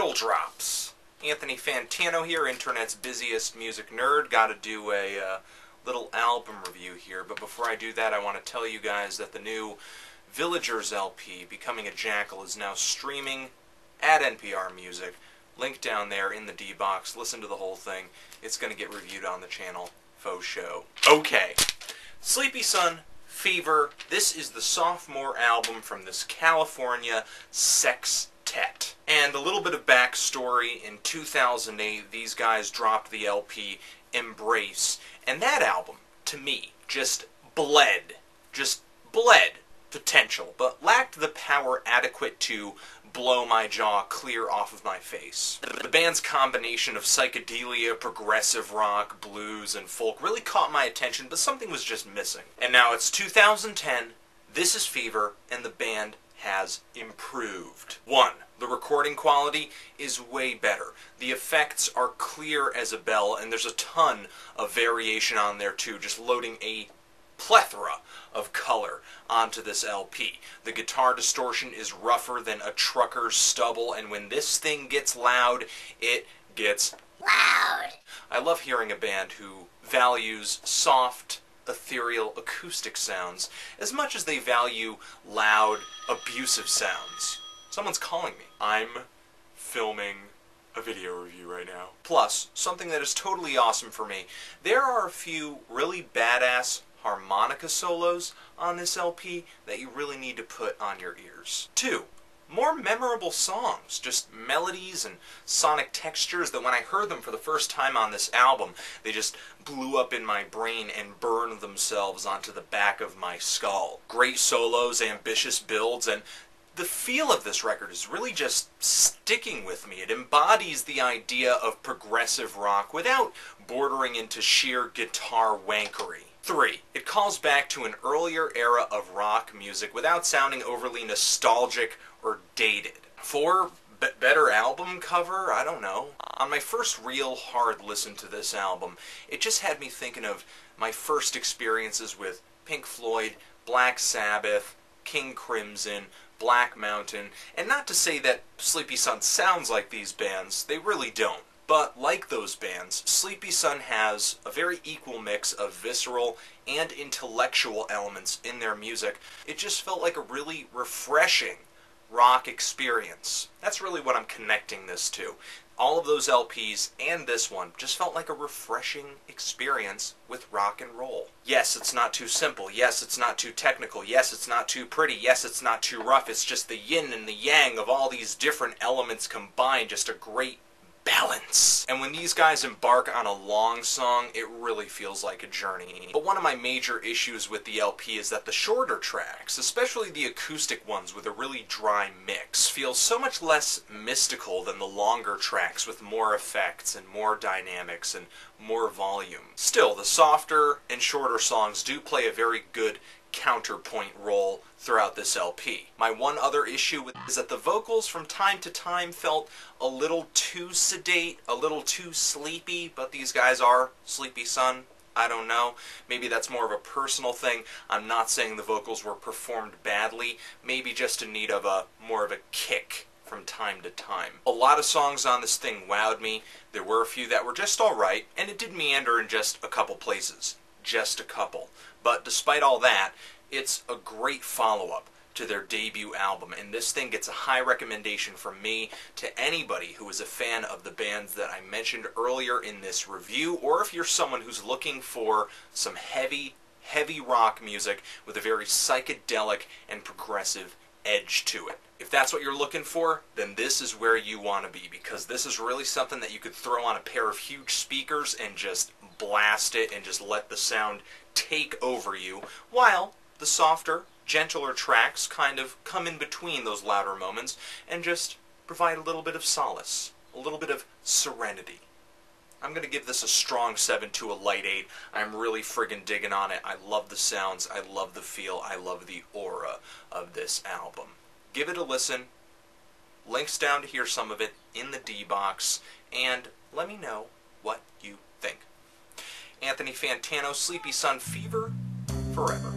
Needle Drops. Anthony Fantano here, internet's busiest music nerd. Gotta do a little album review here, but before I do that, I want to tell you guys that the new Villagers LP, Becoming a Jackal, is now streaming at NPR Music. Link down there in the D-Box. Listen to the whole thing. It's going to get reviewed on the channel, faux show. Okay. Sleepy Sun, Fever. This is the sophomore album from this California sextet. And a little bit of backstory, in 2008, these guys dropped the LP Embrace. And that album, to me, just bled potential, but lacked the power adequate to blow my jaw clear off of my face. The band's combination of psychedelia, progressive rock, blues, and folk really caught my attention, but something was just missing. And now it's 2010, this is Fever, and the band has improved. 1. The recording quality is way better. The effects are clear as a bell, and there's a ton of variation on there too, just loading a plethora of color onto this LP. The guitar distortion is rougher than a trucker's stubble, and when this thing gets loud, it gets loud. I love hearing a band who values soft, ethereal, acoustic sounds as much as they value loud, abusive sounds. Someone's calling me. I'm filming a video review right now. Plus, something that is totally awesome for me, there are a few really badass harmonica solos on this LP that you really need to put on your ears. 2. More memorable songs, just melodies and sonic textures that when I heard them for the first time on this album, they just blew up in my brain and burned themselves onto the back of my skull. Great solos, ambitious builds, and the feel of this record is really just sticking with me. It embodies the idea of progressive rock without bordering into sheer guitar wankery. 3. It calls back to an earlier era of rock music without sounding overly nostalgic or dated. 4. Better album cover? I don't know. On my first real hard listen to this album, it just had me thinking of my first experiences with Pink Floyd, Black Sabbath, King Crimson, Black Mountain, and not to say that Sleepy Sun sounds like these bands, they really don't. But like those bands, Sleepy Sun has a very equal mix of visceral and intellectual elements in their music. It just felt like a really refreshing rock experience. That's really what I'm connecting this to. All of those LPs and this one just felt like a refreshing experience with rock and roll. Yes, it's not too simple. Yes, it's not too technical. Yes, it's not too pretty. Yes, it's not too rough. It's just the yin and the yang of all these different elements combined. Just a great balance. And when these guys embark on a long song, it really feels like a journey. But one of my major issues with the LP is that the shorter tracks, especially the acoustic ones with a really dry mix, feel so much less mystical than the longer tracks with more effects and more dynamics and more volume. Still, the softer and shorter songs do play a very good counterpoint role throughout this LP. My one other issue is that the vocals from time to time felt a little too sedate, a little too sleepy, but these guys are Sleepy Sun. I don't know. Maybe that's more of a personal thing. I'm not saying the vocals were performed badly, maybe just in need of a more of a kick from time to time. A lot of songs on this thing wowed me. There were a few that were just alright, and it did meander in just a couple places. Just a couple. But despite all that, it's a great follow-up to their debut album, and this thing gets a high recommendation from me to anybody who is a fan of the bands that I mentioned earlier in this review, or if you're someone who's looking for some heavy, heavy rock music with a very psychedelic and progressive edge to it. If that's what you're looking for, then this is where you want to be, because this is really something that you could throw on a pair of huge speakers and just blast it and just let the sound take over you, while the softer, gentler tracks kind of come in between those louder moments and just provide a little bit of solace, a little bit of serenity. I'm going to give this a strong 7 to a light 8. I'm really friggin' digging on it. I love the sounds, I love the feel, I love the aura of this album. Give it a listen. Links down to hear some of it in the D-Box, and let me know what you think. Anthony Fantano, Sleepy Sun, Fever, forever.